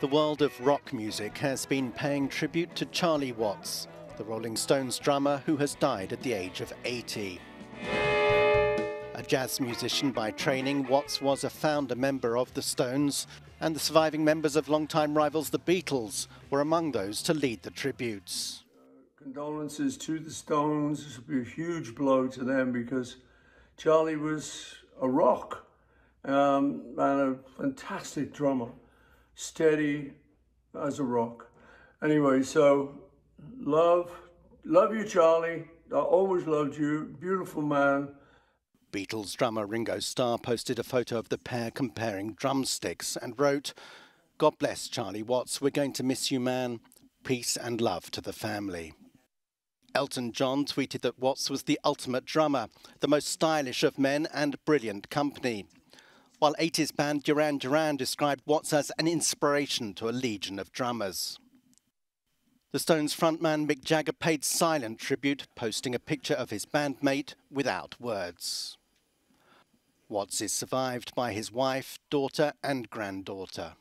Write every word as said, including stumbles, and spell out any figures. The world of rock music has been paying tribute to Charlie Watts, the Rolling Stones drummer who has died at the age of eighty. A jazz musician by training, Watts was a founder member of the Stones, and the surviving members of longtime rivals the Beatles were among those to lead the tributes. Condolences to the Stones. This will be a huge blow to them because Charlie was a rock um, and a fantastic drummer. Steady as a rock. Anyway, so love, love you, Charlie. I always loved you. Beautiful man. Beatles drummer Ringo Starr posted a photo of the pair comparing drumsticks and wrote, "God bless Charlie Watts. We're going to miss you, man. Peace and love to the family." Elton John tweeted that Watts was the ultimate drummer, the most stylish of men and brilliant company. While eighties band Duran Duran described Watts as an inspiration to a legion of drummers. The Stones frontman Mick Jagger paid silent tribute, posting a picture of his bandmate without words. Watts is survived by his wife, daughter and granddaughter.